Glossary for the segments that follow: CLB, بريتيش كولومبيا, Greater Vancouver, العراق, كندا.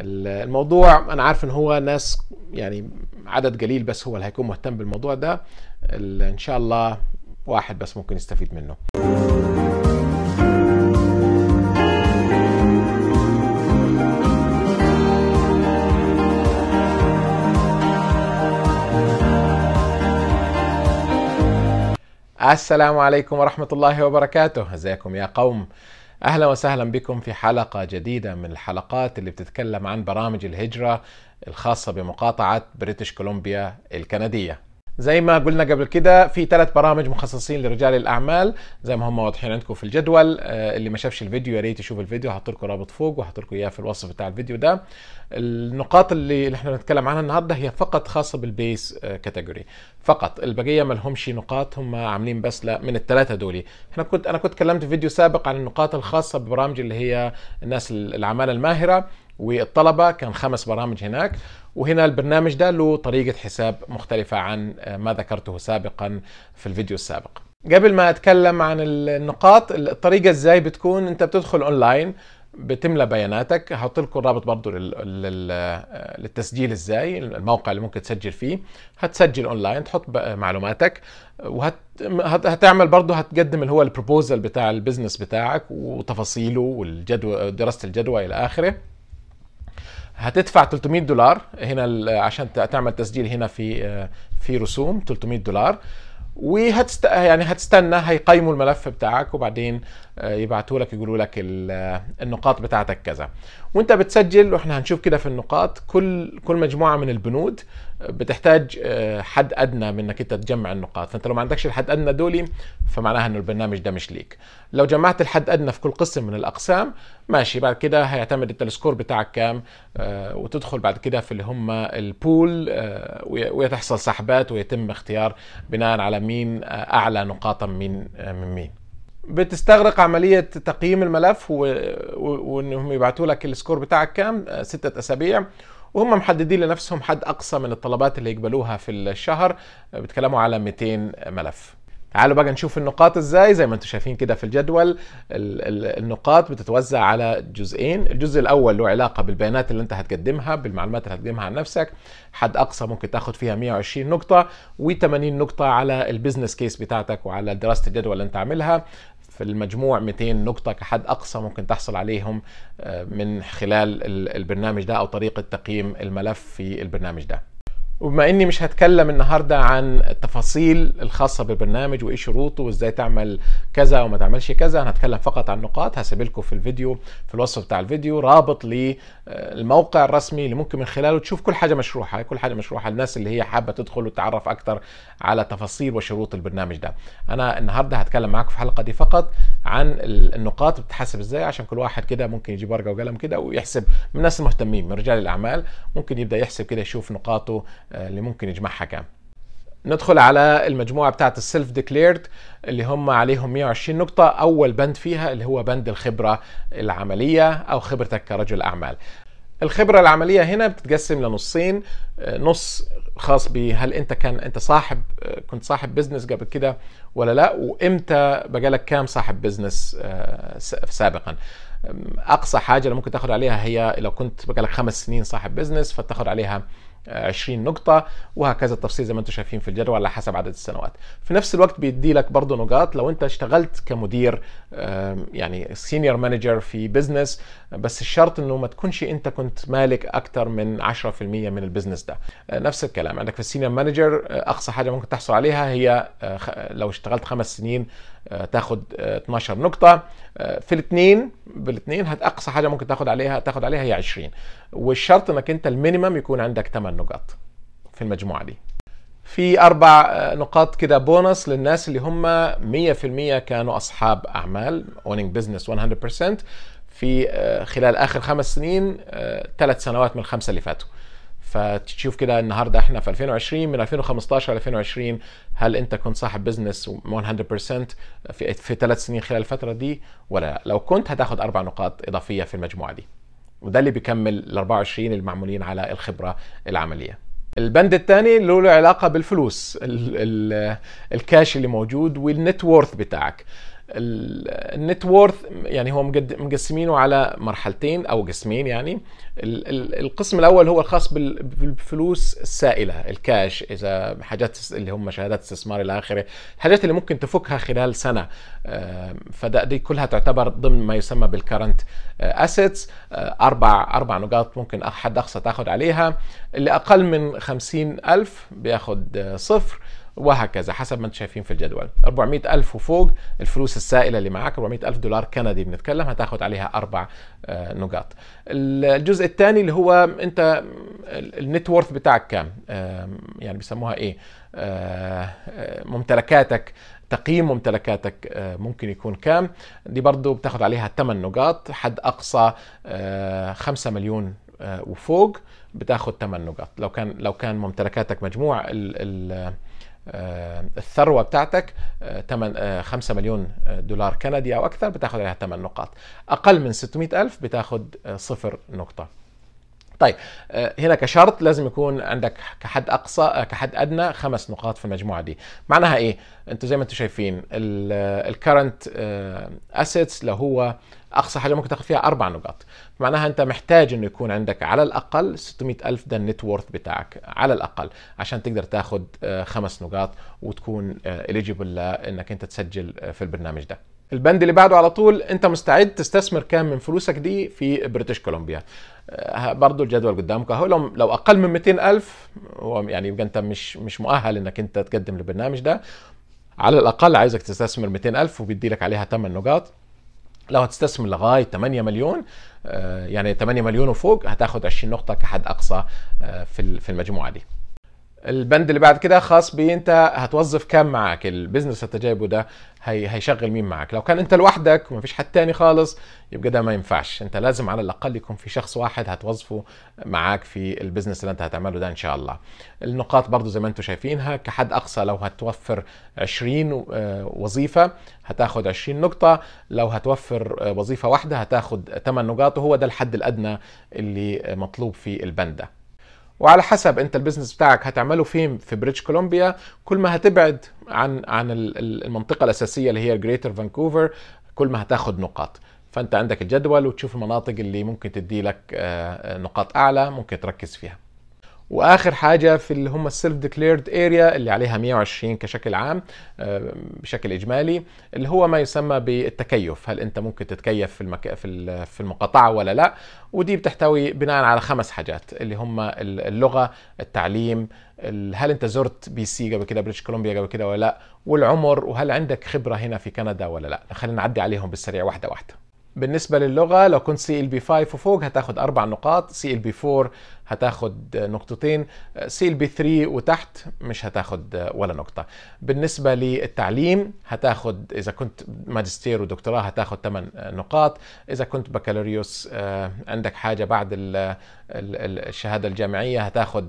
الموضوع انا عارف ان هو ناس يعني عدد قليل بس هو اللي هيكون مهتم بالموضوع ده، ان شاء الله واحد بس ممكن يستفيد منه. السلام عليكم ورحمة الله وبركاته، ازيكم يا قوم؟ اهلا وسهلا بكم في حلقة جديدة من الحلقات اللي بتتكلم عن برامج الهجرة الخاصة بمقاطعة بريتيش كولومبيا الكندية. زي ما قلنا قبل كده في 3 برامج مخصصين لرجال الاعمال زي ما هم واضحين عندكم في الجدول. اللي ما شافش الفيديو يا ريت يشوف الفيديو، هحط لكم رابط فوق وهحط لكم اياه في الوصف بتاع الفيديو ده. النقاط اللي احنا بنتكلم عنها النهارده هي فقط خاصه بالبيس كاتيجوري فقط، البقيه ما لهمش نقاط، هم عاملين بس من ال3 دول. انا كنت اتكلمت في فيديو سابق عن النقاط الخاصه ببرامج اللي هي الناس العماله الماهره والطلبة، كان 5 برامج هناك، وهنا البرنامج ده له طريقة حساب مختلفة عن ما ذكرته سابقا في الفيديو السابق. قبل ما اتكلم عن النقاط، الطريقة ازاي بتكون، انت بتدخل اونلاين بتملى بياناتك، هحط لكم الرابط برضه للتسجيل ازاي، الموقع اللي ممكن تسجل فيه، هتسجل اونلاين تحط معلوماتك وهتعمل برضه هتقدم اللي هو البروبوزل بتاع البزنس بتاعك وتفاصيله والجدوى، دراسة الجدوى الى اخره. هتدفع $300 هنا عشان تعمل تسجيل، هنا في رسوم $300، يعني هتستنى هيقيموا الملف بتاعك وبعدين يبعتوا لك يقولوا لك النقاط بتاعتك كذا وانت بتسجل. واحنا هنشوف كده في النقاط كل مجموعه من البنود بتحتاج حد ادنى من انك انت تجمع النقاط، فانت لو ما عندكش الحد ادنى دولي فمعناها انه البرنامج ده مش ليك. لو جمعت الحد ادنى في كل قسم من الاقسام ماشي، بعد كده هيعتمد انت السكور بتاعك كام، وتدخل بعد كده في اللي هم البول وتحصل سحبات ويتم اختيار بناء على مين اعلى نقاطا من مين. بتستغرق عملية تقييم الملف وانهم يبعتوا لك السكور بتاعك كام 6 أسابيع، وهم محددين لنفسهم حد اقصى من الطلبات اللي يقبلوها في الشهر، بيتكلموا على 200 ملف. تعالوا بقى نشوف النقاط ازاي. زي ما انتم شايفين كده في الجدول النقاط بتتوزع على جزئين، الجزء الاول له علاقه بالبيانات اللي انت هتقدمها، بالمعلومات اللي هتقدمها عن نفسك، حد اقصى ممكن تاخد فيها 120 نقطه و80 نقطه على البزنس كيس بتاعتك وعلى دراسه الجدول اللي انت عاملها، في المجموع 200 نقطه كحد اقصى ممكن تحصل عليهم من خلال البرنامج ده او طريقه تقييم الملف في البرنامج ده. وبما اني مش هتكلم النهارده عن التفاصيل الخاصه بالبرنامج وايه شروطه وازاي تعمل كذا وما تعملش كذا، انا هتكلم فقط عن نقاط. هسيب لكم في الفيديو في الوصف بتاع الفيديو رابط للموقع الرسمي اللي ممكن من خلاله تشوف كل حاجه مشروحه، كل حاجه مشروحه للناس اللي هي حابه تدخل وتتعرف اكثر على تفاصيل وشروط البرنامج ده. انا النهارده هتكلم معاكم في الحلقه دي فقط عن النقاط بتتحسب ازاي، عشان كل واحد كده ممكن يجيب ورقه وقلم كده ويحسب، من الناس المهتمين من رجال الاعمال ممكن يبدا يحسب كده يشوف نقاطه اللي ممكن يجمعها كام. ندخل على المجموعه بتاعه السيلف ديكليرد اللي هم عليهم 120 نقطه، اول بند فيها اللي هو بند الخبره العمليه او خبرتك كرجل اعمال. الخبره العمليه هنا بتتقسم لنصين، نص خاص بهل انت كنت صاحب بزنس قبل كده ولا لا، وامتى بقالك كام صاحب بزنس سابقا. اقصى حاجه اللي ممكن تاخد عليها هي لو كنت بقالك 5 سنين صاحب بزنس فتاخد عليها 20 نقطة، وهكذا التفصيل زي ما انتم شايفين في الجدول على حسب عدد السنوات. في نفس الوقت بيدي لك برضه نقاط لو انت اشتغلت كمدير، يعني سينيور مانجر في بزنس، بس الشرط انه ما تكونش انت كنت مالك اكثر من 10% من البزنس ده. نفس الكلام عندك في السينيور مانجر، اقصى حاجة ممكن تحصل عليها هي لو اشتغلت 5 سنين تاخد 12 نقطة. في بالاثنين اقصى حاجة ممكن تاخد عليها هي 20، والشرط انك انت المينيمم يكون عندك 8 نقاط في المجموعة دي. في 4 نقاط كده بونص للناس اللي هم 100% كانوا اصحاب اعمال owning business 100% في خلال اخر 5 سنين، 3 سنوات من ال5 اللي فاتوا. فتشوف كده النهارده احنا في 2020، من 2015 ل 2020 هل انت كنت صاحب بزنس 100% في 3 سنين خلال الفتره دي ولا لا؟ لو كنت هتاخد 4 نقاط اضافيه في المجموعه دي، وده اللي بيكمل ال 24 المعمولين على الخبره العمليه. البند الثاني له علاقه بالفلوس، الكاش اللي موجود والنت وورث بتاعك. النت وورث يعني هو مقسمينه على مرحلتين او قسمين. يعني القسم الاول هو الخاص بالفلوس السائله، الكاش، اذا حاجات اللي هم شهادات استثمار الى اخره، الحاجات اللي ممكن تفكها خلال سنه، فدي كلها تعتبر ضمن ما يسمى بالكرنت اسيتس. اربع نقاط ممكن حد اقصى تاخذ عليها، اللي اقل من 50,000 بياخذ 0، وهكذا حسب ما انتم شايفين في الجدول. 400,000 وفوق الفلوس السائله اللي معاك، 400,000 دولار كندي بنتكلم، هتاخد عليها 4 نقاط. الجزء الثاني اللي هو انت النت وورث بتاعك كام، يعني بيسموها ايه، ممتلكاتك، تقييم ممتلكاتك ممكن يكون كام، دي برضو بتاخد عليها 8 نقاط، حد اقصى 5 مليون وفوق بتاخد 8 نقاط. لو كان ممتلكاتك مجموع الثروة بتاعتك 5 مليون دولار كندي أو أكثر بتاخد عليها 8 نقاط. أقل من 600,000 بتاخد 0 نقطة. طيب هنا كشرط لازم يكون عندك كحد اقصى كحد ادنى 5 نقاط في المجموعه دي. معناها ايه؟ انتوا زي ما انتوا شايفين الكرنت اسيتس اللي هو اقصى حاجه ممكن تاخد فيها 4 نقاط، معناها انت محتاج انه يكون عندك على الاقل 600,000، ده النت وورث بتاعك على الاقل، عشان تقدر تاخد 5 نقاط وتكون اليجيبل لانك انت تسجل في البرنامج ده. البند اللي بعده على طول انت مستعد تستثمر كام من فلوسك دي في بريتيش كولومبيا. برضو الجدول قدامك اهو، لو اقل من 200,000 يعني يبقى انت مش مؤهل انك انت تقدم للبرنامج ده. على الاقل عايزك تستثمر 200,000 وبيدي لك عليها 8 نقاط. لو هتستثمر لغايه 8 مليون يعني 8 مليون وفوق هتاخد 20 نقطه كحد اقصى في المجموعه دي. البند اللي بعد كده خاص بانت هتوظف كام معاك، البيزنس اللي جايبه ده هيشغل مين معاك. لو كان انت لوحدك ومفيش حد تاني خالص يبقى ده ما ينفعش، انت لازم على الاقل يكون في شخص واحد هتوظفه معاك في البيزنس اللي انت هتعمله ده ان شاء الله. النقاط برضو زي ما انتم شايفينها، كحد اقصى لو هتوفر 20 وظيفه هتاخد 20 نقطه، لو هتوفر وظيفه واحده هتاخد 8 نقاط، وهو ده الحد الادنى اللي مطلوب في البند ده. وعلى حسب انت البيزنس بتاعك هتعمله فين في بريتيش كولومبيا، كل ما هتبعد عن المنطقه الاساسيه اللي هي جريتر فانكوفر كل ما هتاخد نقاط. فانت عندك الجدول وتشوف المناطق اللي ممكن تدي لك نقاط اعلى ممكن تركز فيها. واخر حاجه في اللي هم السيلف ديكليرد اريا اللي عليها 120 كشكل عام بشكل اجمالي، اللي هو ما يسمى بالتكيف، هل انت ممكن تتكيف في المقاطعه ولا لا. ودي بتحتوي بناء على 5 حاجات اللي هم اللغه، التعليم، هل انت زرت بي سي قبل كده، بريتيش كولومبيا قبل كده ولا لا، والعمر، وهل عندك خبره هنا في كندا ولا لا. خلينا نعدي عليهم بالسريع واحده واحده. بالنسبه للغه لو كنت CLB5 وفوق هتاخد 4 نقاط، CLB4 هتاخد نقطتين، CLB3 وتحت مش هتاخد ولا نقطه. بالنسبه للتعليم هتاخد اذا كنت ماجستير ودكتوراه هتاخد 8 نقاط، اذا كنت بكالوريوس عندك حاجه بعد الشهاده الجامعيه هتاخد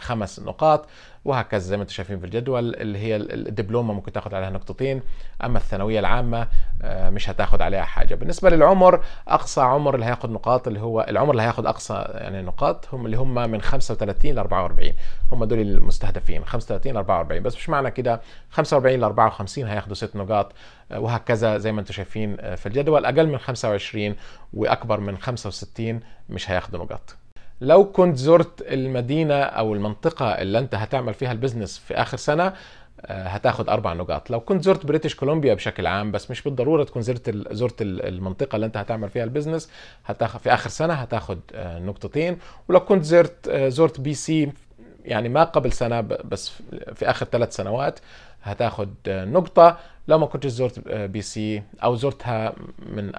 5 نقاط، وهكذا زي ما انتم شايفين في الجدول. اللي هي الدبلومه ممكن تاخد عليها نقطتين، اما الثانويه العامه مش هتاخد عليها حاجه. بالنسبه للعمر اقصى عمر اللي هياخد نقاط، اللي هو العمر اللي هياخد اقصى يعني نقاط هم اللي هم من 35 ل 44، هم دول المستهدفين 35 ل 44، بس مش معنى كده 45 ل 54 هياخدوا 6 نقاط، وهكذا زي ما انتم شايفين في الجدول. اقل من 25 واكبر من 65 مش هياخدوا نقاط. لو كنت زرت المدينة أو المنطقة اللي أنت هتعمل فيها البزنس في آخر سنة هتاخد 4 نقاط. لو كنت زرت بريتيش كولومبيا بشكل عام، بس مش بالضرورة تكون زرت المنطقة اللي أنت هتعمل فيها البزنس، هتاخد في آخر سنة هتاخد نقطتين. ولو كنت زرت بي سي يعني ما قبل سنة بس في آخر 3 سنوات هتاخد نقطة. لو ما كنتش زرت بي سي أو زرتها من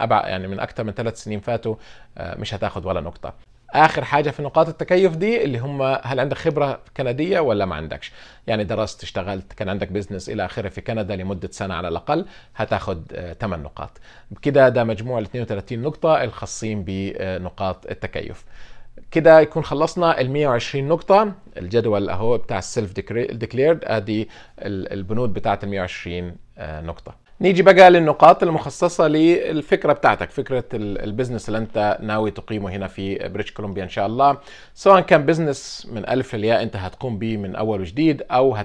أكثر من 3 سنين فاتوا مش هتاخد ولا نقطة. اخر حاجه في نقاط التكيف دي اللي هم هل عندك خبره كنديه ولا ما عندكش، يعني درست، اشتغلت، كان عندك بزنس الى اخره في كندا لمده سنه على الاقل هتاخد 8 نقاط. بكده ده مجموع ال 32 نقطه الخاصين بنقاط التكيف. كده يكون خلصنا ال 120 نقطه. الجدول اهو بتاع السيلف ديكليرد، ادي البنود بتاعه ال 120 نقطه. نيجي بقى للنقاط المخصصة للفكرة بتاعتك، فكرة البزنس اللي انت ناوي تقيمه هنا في بريتيش كولومبيا ان شاء الله، سواء كان بزنس من الف للياء انت هتقوم به من اول وجديد، او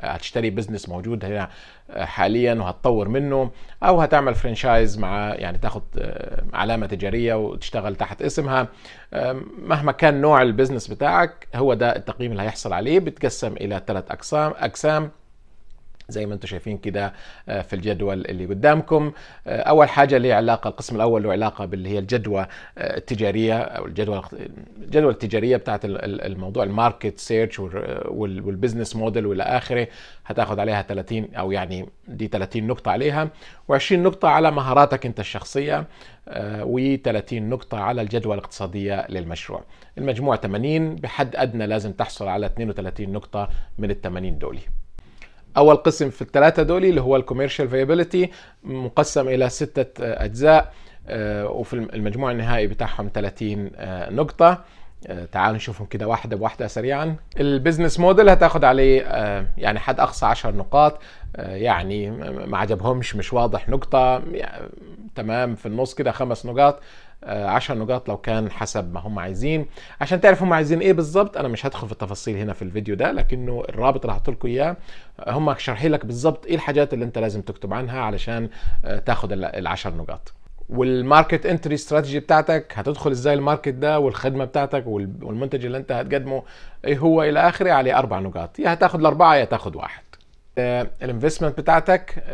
هتشتري بزنس موجود هنا حاليا وهتطور منه، او هتعمل فرنشايز مع يعني تاخد علامة تجارية وتشتغل تحت اسمها. مهما كان نوع البزنس بتاعك هو ده التقييم اللي هيحصل عليه. بتقسم الى 3 اقسام زي ما انتم شايفين كده في الجدول اللي قدامكم. اول حاجه له علاقه، القسم الاول له علاقه باللي هي الجدوى التجاريه او الجدوى التجاريه بتاعت الموضوع، الماركت سيرش والبزنس موديل والى اخره، هتاخد عليها 30 او يعني دي 30 نقطه عليها، و20 نقطه على مهاراتك انت الشخصيه، و30 نقطه على الجدوى الاقتصاديه للمشروع. المجموع 80، بحد ادنى لازم تحصل على 32 نقطه من ال 80 دولي. اول قسم في الثلاثه دول اللي هو الكوميرشال فيابيليتي مقسم الى 6 اجزاء، وفي المجموع النهائي بتاعهم 30 نقطه. تعالوا نشوفهم كده واحده بواحده سريعا. البزنس موديل هتاخد عليه يعني حد اقصى 10 نقاط، يعني ما عجبهمش، مش واضح، نقطه يعني تمام، في النص كده 5 نقاط، 10 نقاط لو كان حسب ما هم عايزين. عشان تعرف هم عايزين ايه بالظبط انا مش هدخل في التفاصيل هنا في الفيديو ده، لكنه الرابط اللي هحط لكم اياه هم شارحين لك بالظبط ايه الحاجات اللي انت لازم تكتب عنها علشان تاخد ال10 نقاط. والماركت انتري استراتيجي بتاعتك، هتدخل ازاي الماركت ده، والخدمه بتاعتك والمنتج اللي انت هتقدمه ايه هو الى اخره، عليه 4 نقاط، يا هتاخد ال4 يا تاخد 1. الانفستمنت بتاعتك،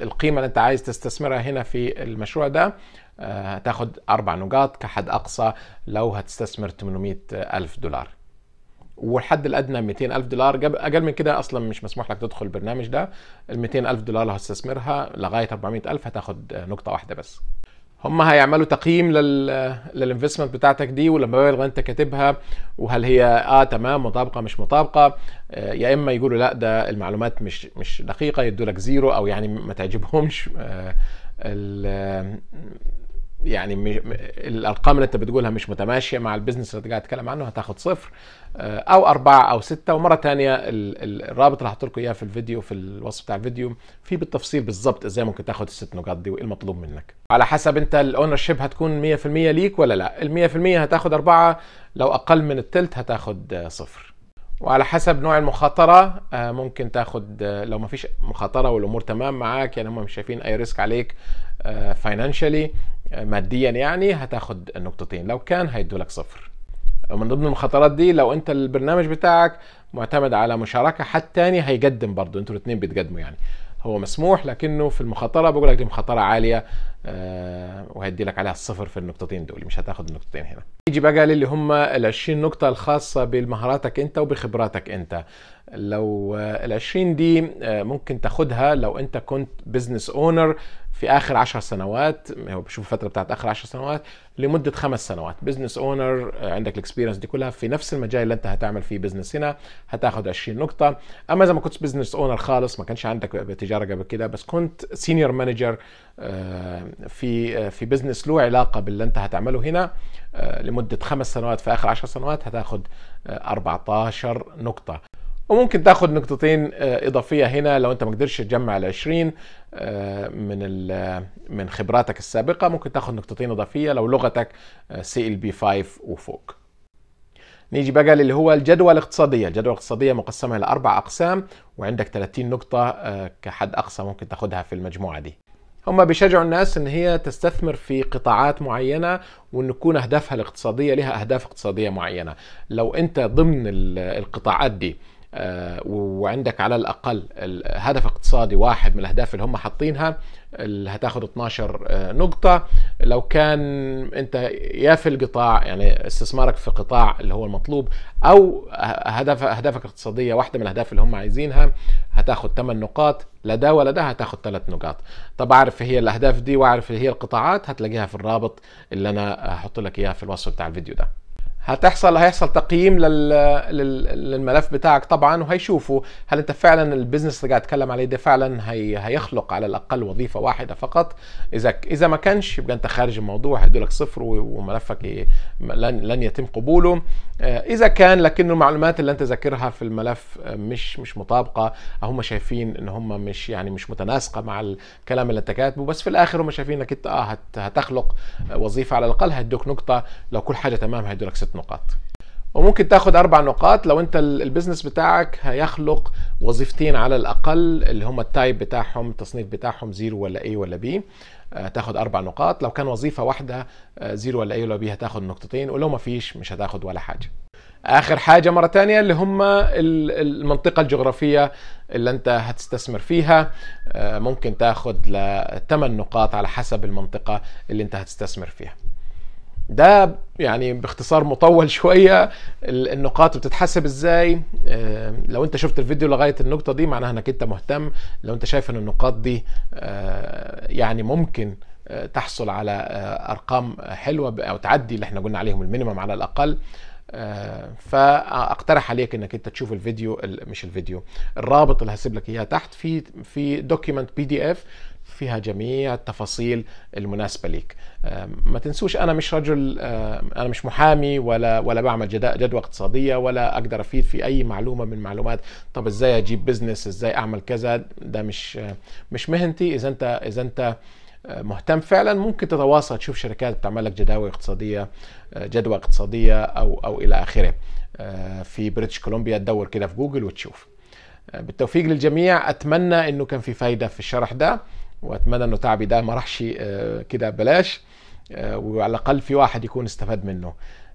القيمه اللي انت عايز تستثمرها هنا في المشروع ده، هتاخد 4 نقاط كحد أقصى لو هتستثمر 800 ألف دولار، والحد الأدنى 200 ألف دولار. أقل من كده أصلا مش مسموح لك تدخل البرنامج ده. ال 200 ألف دولار لو هتستثمرها لغاية 400 ألف هتاخد نقطة واحدة بس. هم هيعملوا تقييم للانفستمنت بتاعتك دي والمبالغ اللي انت كاتبها، وهل هي تمام مطابقه مش مطابقه، يا اما يقولوا لا ده المعلومات مش دقيقه، يدوا لك 0 او يعني ما تعجبهمش، يعني الارقام اللي انت بتقولها مش متماشيه مع البيزنس اللي انت قاعد تتكلم عنه، هتاخد 0 او 4 او 6. ومره ثانيه الرابط اللي هحط لكم اياه في الفيديو في الوصف بتاع الفيديو فيه بالتفصيل بالظبط ازاي ممكن تاخد ال6 نقاط دي وايه المطلوب منك. على حسب انت الاونر شيب هتكون 100% ليك ولا لا. ال 100% هتاخد 4، لو اقل من الثلث هتاخد 0. وعلى حسب نوع المخاطرة ممكن تاخد، لو ما فيش مخاطرة والأمور تمام معاك، يعني هم مش شايفين أي ريسك عليك فاينانشالي ماديا، يعني هتاخد 2 نقطة، لو كان هيدوا لك 0. ومن ضمن المخاطرات دي لو أنت البرنامج بتاعك معتمد على مشاركة حد تاني هيقدم برضه، أنتوا الاتنين بتقدموا، يعني هو مسموح، لكنه في المخاطرة بقول لك دي مخاطرة عالية وهيدي لك عليها 0 في ال2 نقطة دول، مش هتاخد ال2 نقطة هنا. يجي بقى للي هم ال20 نقطة الخاصة بمهاراتك انت وبخبراتك انت. لو ال20 دي ممكن تاخدها لو انت كنت بزنس اونر في اخر 10 سنوات، هو بشوف الفترة بتاعت اخر 10 سنوات لمدة 5 سنوات، بزنس اونر عندك الاكسبيرينس دي كلها في نفس المجال اللي انت هتعمل فيه بزنس هنا، هتاخد 20 نقطة. اما اذا ما كنتش بزنس اونر خالص، ما كانش عندك تجارة قبل كده، بس كنت سينيور مانجر في بزنس له علاقه باللي انت هتعمله هنا لمده 5 سنوات في اخر 10 سنوات، هتاخد 14 نقطه. وممكن تاخد 2 نقطة اضافيه هنا لو انت ما قدرتش تجمع ال20 من خبراتك السابقه، ممكن تاخد 2 نقطة اضافيه لو لغتك CLB5 وفوق. نيجي بقى اللي هو الجدوى الاقتصاديه. الجدوى الاقتصاديه مقسمه الى 4 اقسام، وعندك 30 نقطه كحد اقصى ممكن تاخدها في المجموعه دي. هم بيشجعوا الناس ان هي تستثمر في قطاعات معينه، وان تكون اهدافها الاقتصاديه لها اهداف اقتصاديه معينه. لو انت ضمن القطاعات دي وعندك على الاقل هدف اقتصادي واحد من الاهداف اللي هم حاطينها، هتاخد 12 نقطة. لو كان انت يا في القطاع، يعني استثمارك في قطاع اللي هو المطلوب، او اهدافك الاقتصادية واحدة من الاهداف اللي هم عايزينها، هتاخد 8 نقاط. لا ده ولا ده، هتاخد 3 نقاط. طب اعرف هي الاهداف دي واعرف هي القطاعات، هتلاقيها في الرابط اللي انا هحط لك اياه في الوصف بتاع الفيديو ده. هيحصل تقييم للملف بتاعك طبعا، وهيشوفوا هل انت فعلا البيزنس اللي قاعد اتكلم عليه ده فعلا هيخلق على الاقل وظيفه واحده فقط. اذا ما كانش يبقى انت خارج الموضوع، هيدوا لك صفر وملفك لن يتم قبوله. اذا كان لكن المعلومات اللي انت ذاكرها في الملف مش مطابقه، هم شايفين ان هم مش متناسقه مع الكلام اللي انت كاتبه، بس في الاخر هم شايفين انك انت هتخلق وظيفه على الاقل، هيدوك نقطه. لو كل حاجه تمام هيدوا لك 6 نقاط، وممكن تاخد 4 نقاط لو انت البيزنس بتاعك هيخلق وظيفتين على الاقل، اللي هم التايب بتاعهم، التصنيف بتاعهم زيرو ولا اي ولا بي، هتاخد 4 نقاط. لو كان وظيفه واحده زيرو ولا اي ولا بي هتاخد نقطتين، ولو ما فيش مش هتاخد ولا حاجه. اخر حاجه مره ثانيه اللي هم المنطقه الجغرافيه اللي انت هتستثمر فيها، ممكن تاخد ل 8 نقاط على حسب المنطقه اللي انت هتستثمر فيها. ده يعني باختصار مطول شويه النقاط بتتحسب ازاي. لو انت شفت الفيديو لغايه النقطه دي معناها انك انت مهتم. لو انت شايف ان النقاط دي يعني ممكن تحصل على ارقام حلوه او تعدي اللي احنا قلنا عليهم المينيمم على الاقل، فاقترح عليك انك انت تشوف الفيديو الرابط اللي هسيب لك اياه تحت في دوكيمنت PDF فيها جميع التفاصيل المناسبه ليك. ما تنسوش، انا مش رجل، انا مش محامي ولا بعمل جدوى اقتصاديه، ولا اقدر افيد في اي معلومه من معلومات طب ازاي اجيب بزنس، ازاي اعمل كذا، ده مش مهنتي. اذا انت مهتم فعلا ممكن تتواصل، تشوف شركات بتعمل لك جدوى اقتصاديه او الى اخره في بريتيش كولومبيا، تدور كده في جوجل وتشوف. بالتوفيق للجميع، اتمنى انه كان في فايده في الشرح ده، واتمنى انه تعبي ده ما راحش كده بلاش، وعلى الاقل في واحد يكون استفاد منه.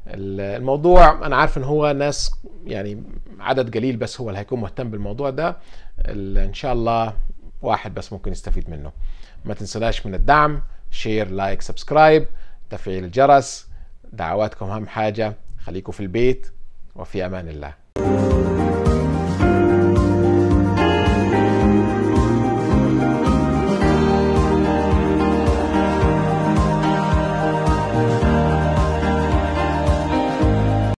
الموضوع انا عارف ان هو ناس يعني عدد قليل بس هو اللي هيكون مهتم بالموضوع ده، ان شاء الله واحد بس ممكن يستفيد منه. ما تنسوناش من الدعم، شير، لايك، سبسكرايب، تفعيل الجرس. دعواتكم اهم حاجه. خليكم في البيت، وفي امان الله.